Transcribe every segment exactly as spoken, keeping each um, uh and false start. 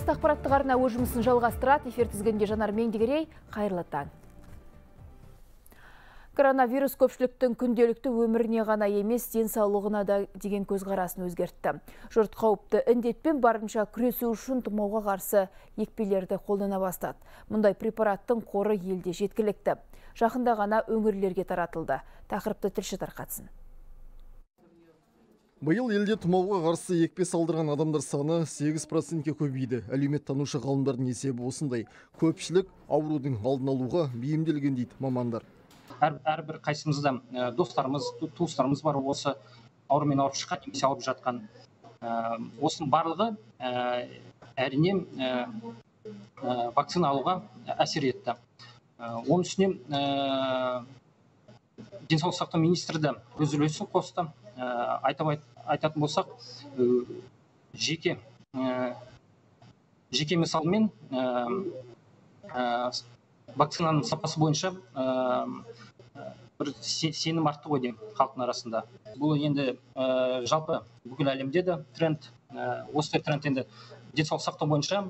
басты ақпараттық арна өз жұмысын жалғастырады. Эфир тізгінінде Жанар Меңдігерей, қайырлы таң. Коронавирус көпшіліктің күнделікті өміріне ғана емес, денсаулығына да деген көзқарасын өзгертті. Жұрт қауіпті індетпен барынша күресу үшін тұмауға қарсы екпелерді қолдана бастады. Мұндай препараттың қоры елде жеткілікті. Жақында ғана өңірлерге таратылды. Тақырыпты тілші тарқатсын. Биыл елде тұмауға қарсы екпе салдырған адамдар саны сегіз процентке көбейді. Әлеуметтанушы ғалымдардың есебі осындай. Көпшілік аурудың алдын алуға бейімделген дейді мамандар. Әрбір қайсымыздан достарымыз, туыстарымыз бар, осы аурумен ауырып шыққан немесе ауырып жатқан. Осының барлығы әрине вакцина алуға әсер етті. Оның үстіне денсаулық сақтау министрі де өз үлесін қосты. Айтатын болсақ, жеке жеке мысалмен вакцинаның сапасы бойынша бір сенім артты ғой деймін халықтың арасында. Бұл енді жалпы бүкіл әлемде де тренд, осындай тренд енді денсаулық сақтау бойынша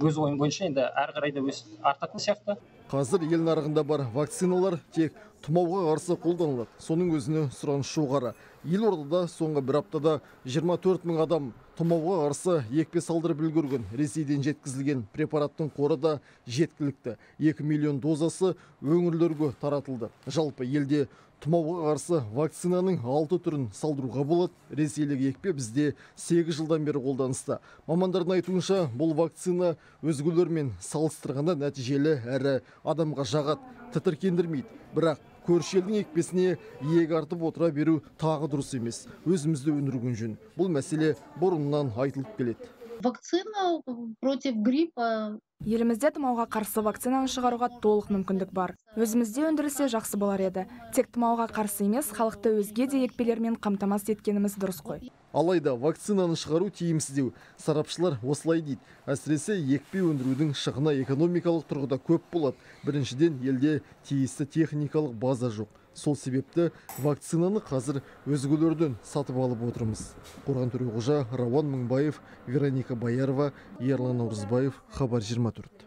өз ойым бойынша енді әрі қарай да артатын сияқты. Қазір ел нарығында бар вакциналар тек тұмауға қарсы қолданылады. Соның өзіне сұраныс жоғары. Елордада соңғы бір аптада жиырма төрт мың адам тұмауға қарсы екпе салдырып үлгерген. Ресейден жеткізілген препараттың қоры да жеткілікті. екі миллион дозасы өңірлерге таратылды. Жалпы елде тұмауға қарсы вакцинаның алты түрін салдыруға болады. Ресейлік екпе бізде сегіз жылдан бері қолданыста. Мамандардың айтуынша, бұл вакцина өзгелермен салыстырғанда нәтижелі әрі адамға жағады, тітіркендірмейді. Бірақ көрші елдің екпесіне иек артып отыра беру тағы дұрыс емес. Өзімізді өндірген жөн. Бұл мәселе бұрыннан айтылып келеді. Вакцина против гриппа. Елімізде тұмауға қарсы вакцинаны шығаруға толық мүмкіндік бар. Өзімізде өндірілсе жақсы болар еді. Тек тұмауға қарсы емес, халықты өзге де екпелермен қамтамасыз еткеніміз дұрыс қой. Алайда вакцинаны шығару тиімсіздеу. Сарапшылар осылай дейді. Әсіресе екпе өндірудің шығыны экономикалық тұрғыда көп болады. Біріншіден, елде тиісті техникалық база жоқ. Сол себепті вакцинаны қазір өзгелерден сатып алып отырмыз. Қорған Төреғожа, Рауан Мыңбаев, Вероника Боярова, Ерлан Орызбаев, Хабар жиырма төрт.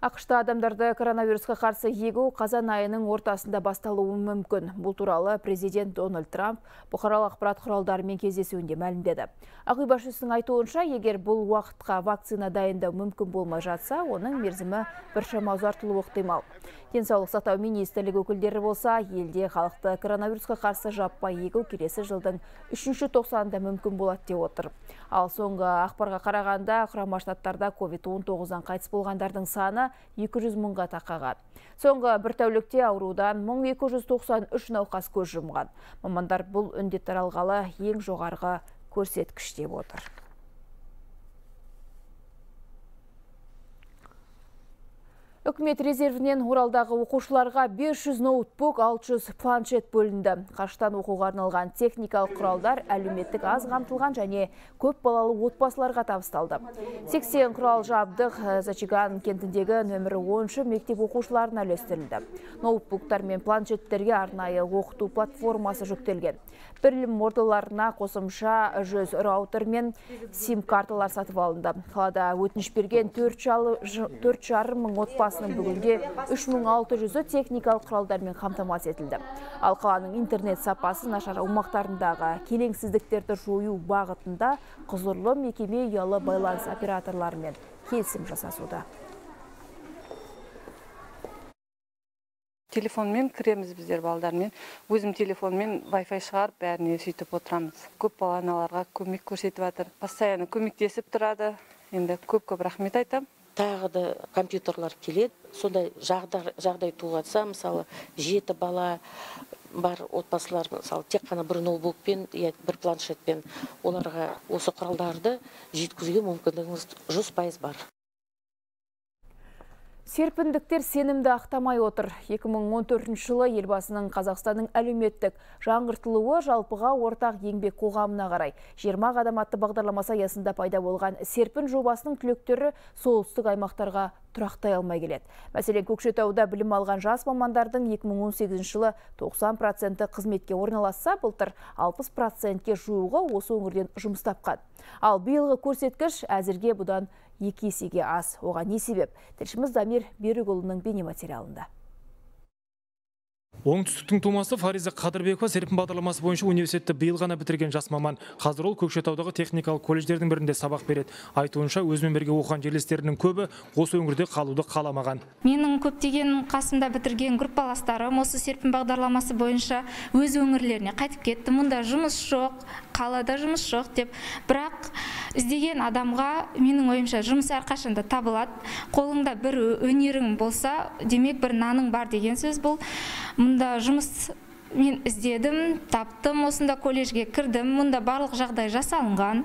ақш-та адамдарды коронавирусқа қарсы егу қазан айының ортасында басталуы мүмкін. Бұл туралы президент Дональд Трамп бұқаралық ақпарат құралдарымен кездесуінде мәлімдеді. Ақ үй басшысының айтуынша, егер бұл уақытқа вакцина дайындау мүмкін болмай жатса, оның мерзімі біршама ұзартылуы ықтимал. Денсаулық сақтау министрлігі өкілдері болса, елде халықты коронавирусқа қарсы жаппай егу келесі жылдың үшінші тоқсанында мүмкін болады деп отыр. Ал соңғы ақпарға қарағанда, Құрама Штаттарда ковид он тоғыздан қайтыс болғандардың саны екі жүз мыңға тақаған. Соңғы бір тәулікте аурудан мың екі жүз тоқсан үш науқас көз жұмған. Мамандар бұл індет таралғалы ең жоғарғы көрсеткіш деп отыр. Үкімет резервінен Оралдағы оқушыларға бес жүз ноутбук, алты жүз планшет бөлінді. Қаштан оқуға арналған техникалық құралдар әлеуметтік аз қамтылған және көп балалы отбасыларға табысталды. сексен құрал жабдық Зачаган кентіндегі нөмірі оныншы мектеп оқушыларына үлестірілді. Ноутбуктар мен планшеттерге арнайы оқыту платформасы жүктелген. Білім ордаларына қосымша жүз раутер мен сим-карталар сатып алынды. Қалада өтініш берген төрт жарым мың отбасы бүгінде үш мың алты жүзі техникалық құралдармен қамтамасыз етілді. Ал қаланың интернет сапасы нашар аумақтарындағы келеңсіздіктерді жою бағытында құзырлы мекеме ұялы байланыс операторларымен келісім жасасуда. Телефонмен кіреміз біздер балдармен. Өзім телефонмен Wi-Fi шығарып, бәріне сөйтіп отырамыз. Көп бала аналарға көмек көрсетіп жатыр. Постоянно көмектесіп тұрады. Енді көп-көп рахмет айтам. Тағы да компьютерлар келеді, сондай жағдай туғатса, мысалы, жеті бала бар отбасылар, мысалы, тек қана бір ноутбукпен, бір планшетпен оларға осы құралдарды жеткізуге мүмкіндігіміз жүз пайыз бар. Серпіндіктер сенімді ақтамай отыр. екі мың он төртінші жылы елбасының Қазақстанның әлеуметтік жаңғыртылуы жалпыға ортақ еңбек қоғамына қарай жиырма қадам атты бағдарламасы аясында пайда болған серпін жобасының түлектері солтүстік аймақтарға тұрақтай алмай келеді. Мәселен, Көкшетауда білім алған жас мамандардың екі мың он сегізінші жылы тоқсан проценті қызметке орналасса, былтыр алпыс процентке жуығы осы өңірден жұмыс тапқан. Ал биылғы көрсеткіш әзірге бұдан екі есеге аз. Оған не себеп? Тілшіміз Дамир Берікұлының бейнематериалында. Оңтүстіктің тумасы Фариза Қадырбекова серпін бағдарламасы бойынша университетті биыл ғана бітірген жас маман. Қазір ол Көкшетаудағы техникалық колледждердің бірінде сабақ береді. Айтуынша, өзімен бірге оқыған жерлестерінің көбі осы өңірде қалуды қаламаған. Менің көптеген қасымда бітірген группаластарым осы серпін бағдарламасы бойынша өз өңірлеріне қайтып кетті. Мұнда жұмыс жоқ, қалада жұмыс жоқ деп. Бірақ іздеген адамға менің ойымша жұмыс әрқашанда табылады. Қолыңда бір өнерің болса, демек бір наның бар деген сөз бұл. Мұнда жұмыс мен іздедім, таптым, осында колледжге кірдім, мұнда барлық жағдай жасалынған.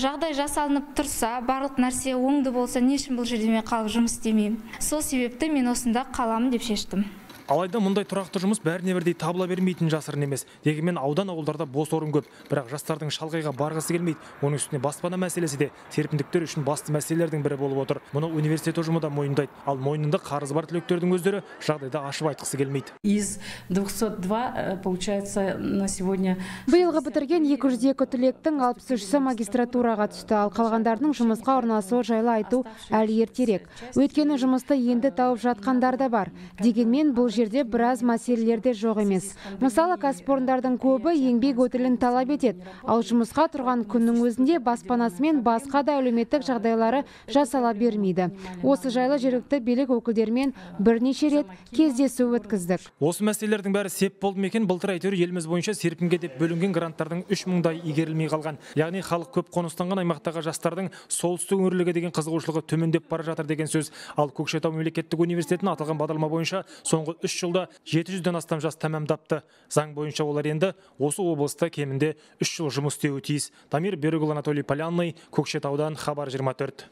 Жағдай жасалынып тұрса, барлық нәрсе оңды болса, не үшін бұл жерде мен қалып жұмыс істемеймін? Сол себепті мен осында қаламын деп шештім. Алайда мұндай тұрақты жұмыс бәріне бірдей табыла бермейтін жасырын емес. Дегенмен аудан ауылдарда бос орын көп, бірақ жастардың шалғайға барғысы келмейді. Оның үстіне баспана мәселесі де серпіндіктер үшін басты мәселелердің бірі болып отыр. Мұны университет ұжымы да мойындайды. Ал мойнында қарызы бар түлектердің өздері жағдайда ашып айтқысы келмейді. Из двухсот двух получается на сегодня. Биылғы бітірген екі жүз екі түлектің алпыс үші магистратураға түсті, ал қалғандардың жұмысқа орналасуы жайлы айту әлі ертерек. Өйткені жұмысты енді тауып жатқандар да бар. Дегенмен бұл жерде біраз мәселелерде жоқ емес. Мысалы, кәсіпорындардың көбі еңбек өтілін талап етеді. Ал жұмысқа тұрған күннің өзінде баспанасы мен басқа да әлеуметтік жағдайлары жасала бермейді. Осы жайлы жергілікті билік өкілдерімен бірнеше рет кездесу өткіздік. Осы мәселелердің бәрі сеп болды мекен? Былтыр әйтеуір еліміз бойынша серпінге деп бөлінген гранттардың үш мыңдай игерілмей қалған. Яғни халық көп қоныстанған аймақтағы жастардың солтүстік өңірлерге деген қызығушылығы төмендеп бара жатыр деген сөз. Ал Көкшетау мемлекеттік университетінің аталған бағдарлама бойынша соңғы үш жылда жеті жүзден астам жас тәмамдапты. Заң бойынша олар енді осы облыста кемінде үш жыл жұмыс істеуі тиіс. Дамир Берікұлы, Анатолий Полянный, Көкшетаудан хабар жиырма төрт.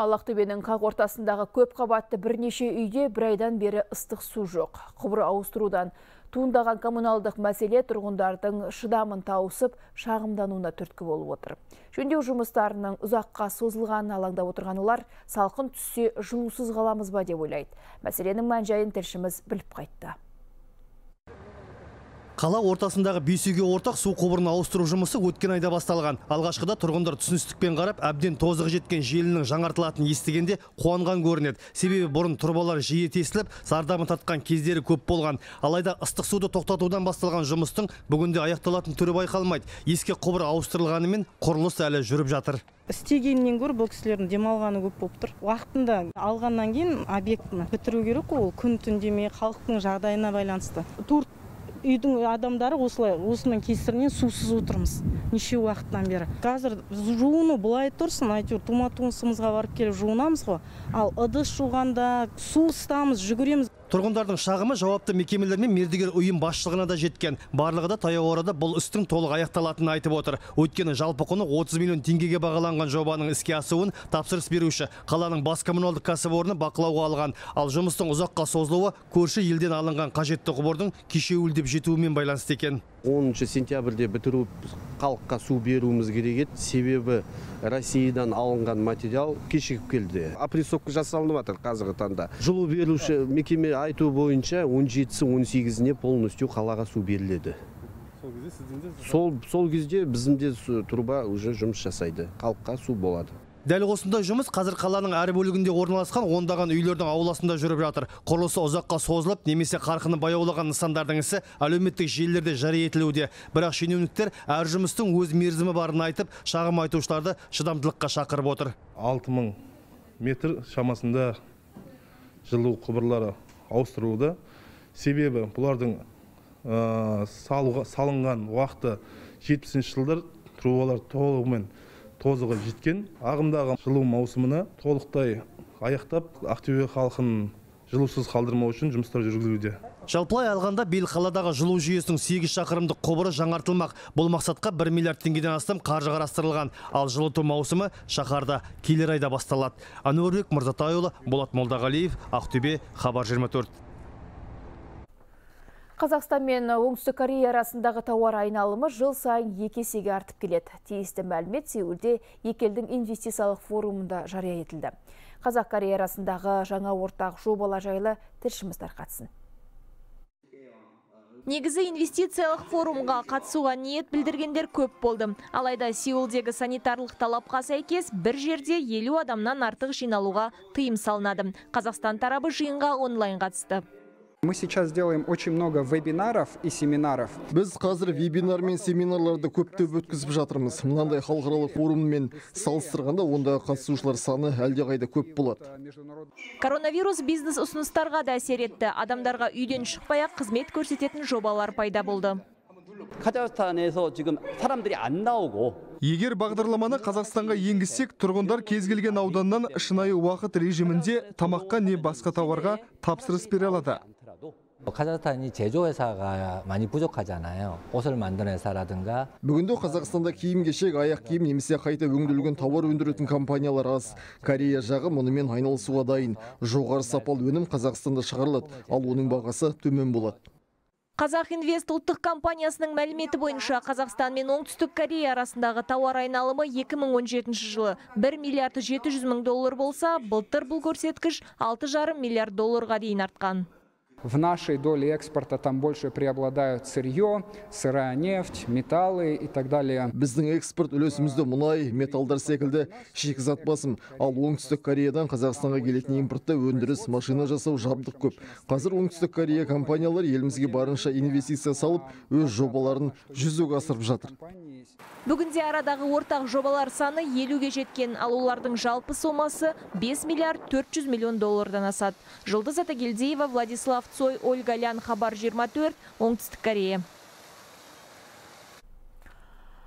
Ақтөбенің қақ ортасындағы көп қабатты бірнеше үйде бір айдан бері ыстық су жоқ. Құбыр ауыстырудан туындаған коммуналдық мәселе тұрғындардың шыдамын тауысып, шағымдануына түрткі болып отыр. Жөндеу жұмыстарының ұзаққа созылғанын алаңдап отырған олар, салқын түссе жылусыз қаламыз ба деп ойлайды. Мәселенің мән-жайын тілшіміз біліп қайтты. Қала ортасындағы бесеуге ортақ су құбырын ауыстыру жұмысы өткен айда басталған. Алғашқыда тұрғындар түсіністікпен қарап, әбден тозығы жеткен желінің жаңартылатынын естігенде қуанған көрінеді. Себебі бұрын тұрбалар жиі тесіліп, зардабын тартқан кездері көп болған. Алайда ыстық суды тоқтатудан басталған жұмыстың бүгінде аяқталатын түрі байқалмайды. Ескі құбыр ауыстырылғанымен құрылыс әлі жүріп жатыр. Істегеннен гөрі бұл кісілердің демалғаны көп болып тұр. Уақытында алғаннан кейін объектіні бітіру керек, ол күн түндеме, халықтың жағдайына байланысты. Төрт үйдің адамдары осылай, осының кесірінен сусыз отырмыз неше уақыттан бері. Қазір жуыны былай тұрсын, әйтеуір тума-туысымызға барып келіп жуынамыз ғой. Ал ыдыс жуғанда су ыстамыз, жүгіреміз. Тұрғындардың шағымы жауапты мекемелер мен мердігер ұйым басшылығына да жеткен. Барлығы да таяу арада бұл істің толық аяқталатынын айтып отыр. Өйткені жалпы құны отыз миллион теңгеге бағаланған жобаның іске асуын тапсырыс беруші қаланың бас коммуналдық кәсіпорны бақылауға алған. Ал жұмыстың ұзаққа созылуы көрші елден алынған қажетті құбырдың кешеуілдеп жетуімен байланысты екен. оныншы сентябрьде бітіріп, халыққа су беруіміз керек еді. Себебі Россиядан алынған материал кешігіп келді. Апрессовка жасалынып жатыр қазіргі таңда. Жылу беруші мекеме айту бойынша он жетісі он сегізіне полностью қалаға су беріледі. Сол, сол кезде біздің труба уже жұмыс жасайды. Халыққа су болады. Дәл осындай жұмыс қазір қаланың әр бөлігінде орналасқан ондаған үйлердің ауласында жүріп жатыр. Құрылысы ұзаққа созылып, немесе қарқыны баяулаған нысандардың ісі әлеуметтік желілерде жария етілуде. Бірақ шенеуніктер әр жұмыстың өз мерзімі барын айтып, шағым айтушыларды шыдамдылыққа шақырып отыр. алты мың метр шамасында жылу құбырлары ауыстырылуда. Себебі бұлардың ә, салуға, салынған уақыты жетпісінші жылдар трубалар толығымен тозығы жеткен. Ағымдағы жылу маусымына толықтай аяқтап, Ақтөбе халқын жылусыз қалдырмау үшін жұмыстар жүргізілуде. Жалпылай алғанда бел қаладағы жылу жүйесінің сегіз шақырымдық құбыры жаңартылмақ. Бұл мақсатқа бір миллиард теңгеден астам қаржы қарастырылған. Ал жылыту маусымы шаһарда келер айда басталады. Әнуарбек Мырзатайұлы, Болат Молдағалиев, Ақтөбе, Хабар жиырма төрт. Қазақстан мен Оңтүстік Корея арасындағы тауар айналымы жыл сайын екі есеге артып келеді. Тиісті мәлімет Сеулде екі елдің инвестициялық форумында жария етілді. Қазақ-Корея арасындағы жаңа ортақ жобалар жайлы тілшіміз тарқатсын. Негізі инвестициялық форумға қатысуға ниет білдіргендер көп болды. Алайда Сеулдегі санитарлық талапқа сәйкес бір жерде елу адамнан артық жиналуға тыйым салынады. Қазақстан тарабы жиынға онлайн қатысты. Мы сейчас делаем очень много вебинаров и семинаров. Біз қазір вебинар мен семинарларды көптеп өткізіп жатырмыз. Мынандай халықаралық форуммен салыстырғанда онда қатысушылар саны әлдеқайда көп болады. Коронавирус бизнес ұсыныстарға да әсер етті. Адамдарға үйден шықпай-ақ қызмет көрсететін жобалар пайда болды. Егер бағдарламаны Қазақстанға енгізсек, тұрғындар кез келген ауданнан шынайы уақыт режимінде тамаққа не басқа тауарға тапсырыс бере алады. Қазақстанда 제조회사가 많이 부족하잖아요. 옷을 만드는 회사라든가. бүгінде Қазақстанда киім-кешек, аяқ-киім немесе қайта өңделген тауар өндіретін компаниялар аз. Корея жағы мұнымен айналысуға дайын. Жоғары сапалы өнім Қазақстанда шығарылады, ал оның бағасы төмен болады. Қазақ Инвест ұлттық компаниясының мәліметі бойынша Қазақстан мен Оңтүстік Корея арасындағы тауар айналымы екі мың он жетінші жылы бір миллиард жеті жүз мың доллар болса, былтыр бұл көрсеткіш алты жарым миллиард долларға дейін артқан. В нашей доле экспорта там больше преобладают сырье, сырая нефть, металлы и так далее. Біздің экспорт үлесімізді мұнай, металдар секілді шикізат басым. Ал Оңтүстік Кореядан Қазақстанға келетін импортта өндіріс, машина жасау, жабдық көп. Қазір Оңтүстік Корея компаниялар елімізге барынша инвестиция салып, өз жобаларын жүзеге асырып жатыр. Бүгінде арадағы ортақ жобалар саны елуге жеткен, ал олардың жалпы сомасы бес миллиард төрт жүз миллион доллардан асады. Жұлдыз Атагелдиева, Владислав Цой, Ольга Лян, Хабар жиырма төрт, Оңтүстік Корея.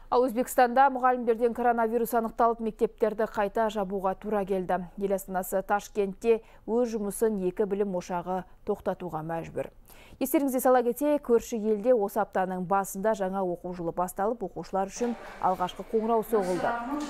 Өзбекстанда мұғалімдерден коронавирус анықталып, мектептерді қайта жабуға тура келді. Ел астанасы Ташкентте өз жұмысын екі білім ошағы тоқтатуға мәжбүр. Естеріңізге сала кетейік, көрші елде осы аптаның басында жаңа оқу жылы басталып, оқушылар үшін алғашқы қоңырау соғылды.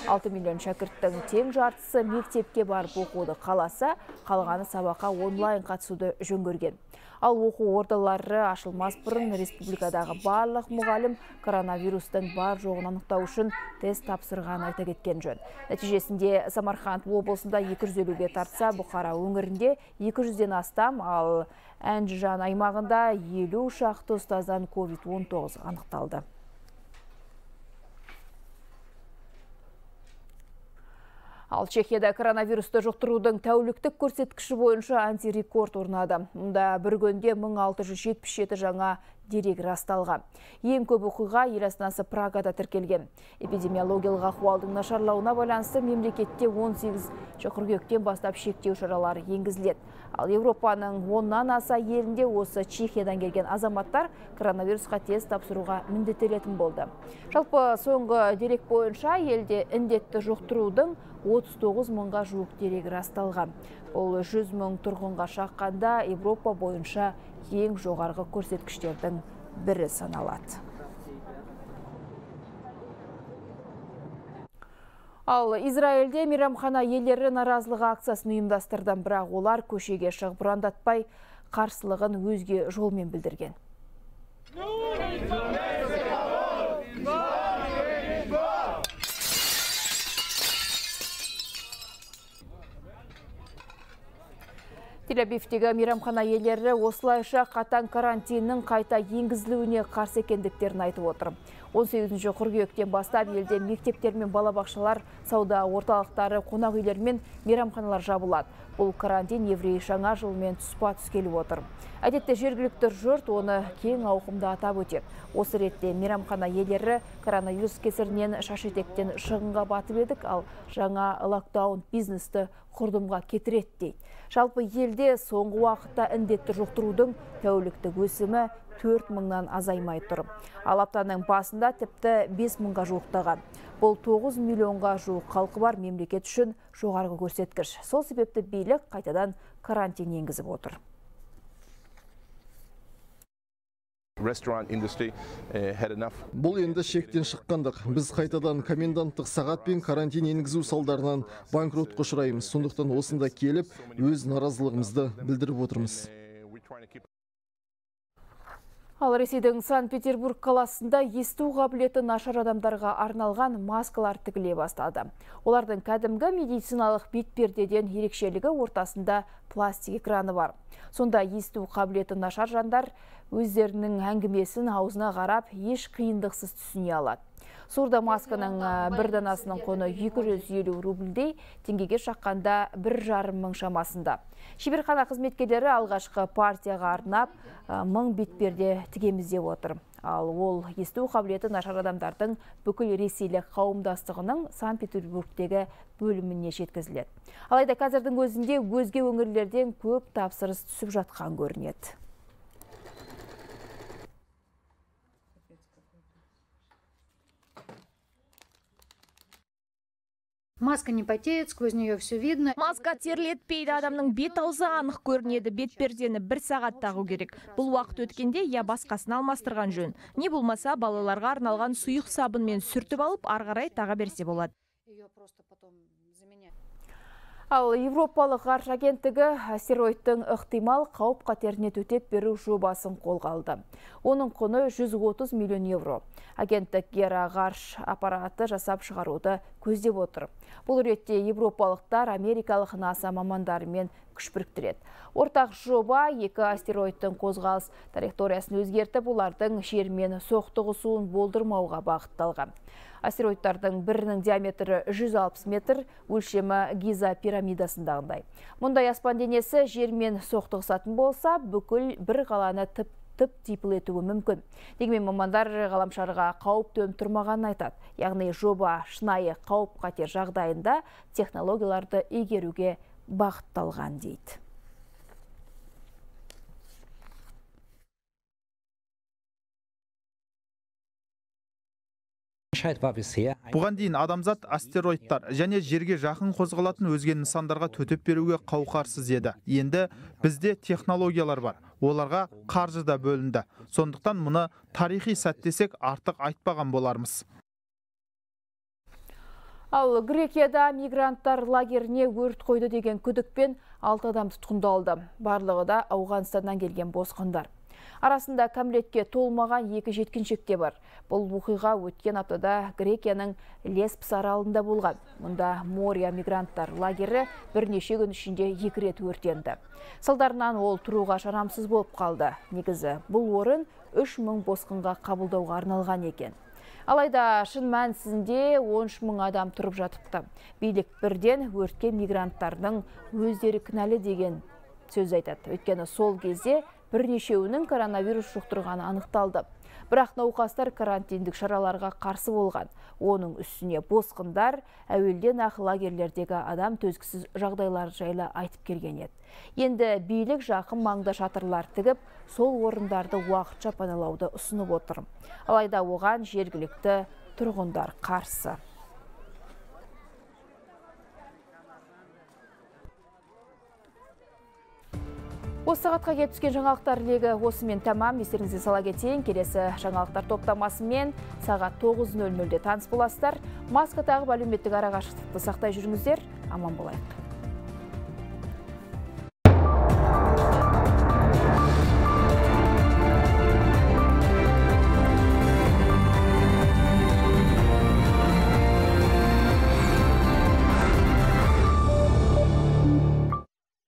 алты миллион шәкірттің тең жартысы мектепке барып оқуды қаласа, қалғаны сабаққа онлайн қатысуды жөн көрген. Ал оқу ордалары ашылмас бұрын республикадағы барлық мұғалім коронавирустың бар жоғын анықтау үшін тест тапсырғанын айта кеткен жөн. Нәтижесінде Самарқанд облысында екі жүз елуге тартса, Бұқара өңірінде екі жүзден астам, ал Әнжан аймағында елу шақты ұстаздан ковид он тоғыз анықталды. Ал Чехияда коронавирусты жұқтырудың тәуліктік көрсеткіші бойынша антирекорд орнады. Мұнда бір күнде мың алты жүз жетпіс жеті жаңа дерек расталған. Ең көп оқиға ел астанасы Прагада тіркелген. Эпидемиологиялық ахуалдың нашарлауына байланысты мемлекетте он сегізінші қыркүйектен бастап шектеу шаралары енгізіледі. Ал Европаның оннан аса елінде осы Чехиядан келген азаматтар коронавирусқа тест тапсыруға міндеттелетін болды. Жалпы соңғы дерек бойынша елде індетті жұқтырудың отыз тоғыз мыңға жуық дерек расталған. Ол жүз мың тұрғынға шаққанда Европа бойынша ең жоғарғы көрсеткіштердің бірі саналады. Ал Израильде мейрамхана иелері наразылығы акциясын ұйымдастырды, бірақ олар көшеге шығып ұрандатпай, қарсылығын өзге жолмен білдірген. Тель-Авивтегі мейрамхана иелері осылайша қатаң карантиннің қайта енгізілуіне қарсы екендіктерін айтып отыр. он сегізінші қыркүйектен бастап елде мектептер мен балабақшалар, сауда орталықтары, қонақ үйлер мен мейрамханалар жабылады. Бұл карантин еврей жаңа жылмен тұспа-тұс келіп отыр. Әдетте жергілікті жұрт оны кең ауқымда атап өтеді. Осы ретте мейрамхана иелері коронавирус кесірінен шаш-етектен шығынға батып едік, ал жаңа локдаун бизнесті құрдымға кетіреді дейді. Жалпы елде соңғы уақытта індетті жұқтырудың тәуліктік өсімі төрт мыңнан азаймай тұр. Ал аптаның басында тіпті бес мыңға жуықтаған. Бұл тоғыз миллионға жуық халқы бар мемлекет үшін жоғарғы көрсеткіш. Сол себепті билік қайтадан карантин енгізіп отыр. Бұл енді шектен шыққандық. Біз қайтадан коменданттық сағат пен карантин енгізу салдарынан банкротқа ұшыраймыз. Сондықтан осында келіп, өз наразылығымызды білдіріп отырмыз. Ал Ресейдің Санкт-Петербург қаласында есту қабілеті нашар адамдарға арналған маскалар тігіле бастады. Олардың кәдімгі медициналық бетпердеден ерекшелігі ортасында пластик экраны бар. Сонда есту қабілеті нашар жандар өздерінің әңгімесін аузына қарап еш қиындықсыз түсіне алады. Сурда масканың бір данасының құны екі жүз елу рубльдей, теңгеге шаққанда бір жарым мың шамасында. Шеберхана қызметкелері алғашқы партияға арнап мың бетперде тігеміз деп отыр. Ал ол есту қабілеті нашар адамдардың бүкіл ресейлік қауымдастығының Санкт-Петербургтегі бөліміне жеткізіледі. Алайда қазірдің өзінде өзге өңірлерден көп тапсырыс түсіп жатқан көрінеді. Маска не потеет, сквозь нее все видно. Маска терлетпейді, адамның бет аузы анық көрінеді. Бетпердені бір сағат тағу керек. Бұл уақыт өткенде я басқасын алмастырған жөн. Не болмаса балаларға арналған сұйық сабынмен сүртіп алып, арғарай таға берсе болады. Ал Европалық ғарыш агенттігі астероидтың ықтимал қауіп қатеріне төтеп беру жобасын қолға алды. Оның құны жүз отыз миллион евро. Агенттік Гера ғарыш аппараты жасап шығаруды көздеп отыр. Бұл ретте европалықтар америкалық НАСА мамандарымен күш біріктіреді. Ортақ жоба екі астероидтың қозғалыс траекториясын өзгертіп, олардың жермен соқтығысуын болдырмауға бағытталған. Астероидтардың бірінің диаметрі жүз алпыс метр, өлшемі Гиза пирамидасындағындай. Мұндай аспан денесі жермен соқтығысатын болса, бүкіл бір қаланы тіп тіп типілетуі мүмкін. Дегенмен мамандар ғаламшарға қауіп төндірмегенін айтады. Яғни жоба шынайы қауіп-қатер жағдайында технологияларды игеруге бағытталған дейді. Бұған дейін адамзат астероидтар және жерге жақын қозғалатын өзге нысандарға төтеп беруге қауқарсыз еді. Енді бізде технологиялар бар. Оларға қаржы да бөлінді. Сондықтан мұны тарихи сәт десек артық айтпаған болармыз. Ал Грекияда мигранттар лагеріне өрт қойды деген күдікпен алты адам тұтқындалды. Барлығы да Ауғанстаннан келген босқындар. Арасында кәмелетке толмаған екі жеткіншек те бар. Бұл оқиға өткен аптада Грекияның Леспс аралында болған. Мұнда Мория мигранттар лагері бірнеше күн ішінде екі рет өртенді. Салдарынан ол тұруға жарамсыз болып қалды. Негізі бұл орын үш мың босқынға қабылдауға арналған екен. Алайда шын мәнісінде он үш мың адам тұрып жатыпты. Билік бірден өртке мигранттардың өздері кінәлі деген сөз айтады. Өйткені сол кезде бірнешеуінің коронавирус жұқтырғаны анықталды. Бірақ науқастар карантиндік шараларға қарсы болған. Оның үстіне босқындар әуелден ақ лагерлердегі адам төзгісіз жағдайлар жайлы айтып келген еді. Енді билік жақын маңда шатырлар тігіп, сол орындарды уақытша паналауды ұсынып отыр. Алайда оған жергілікті тұрғындар қарсы. Осы сағатқа кеп түскен жаңалықтар легі осымен тәмам. Естеріңізге сала кетейін, келесі жаңалықтар топтамасымен сағат тоғыз нөл нөлде таныс боласыздар. Маска тағып әлеуметтік арақашықтықты сақтай жүріңіздер. Аман болайық.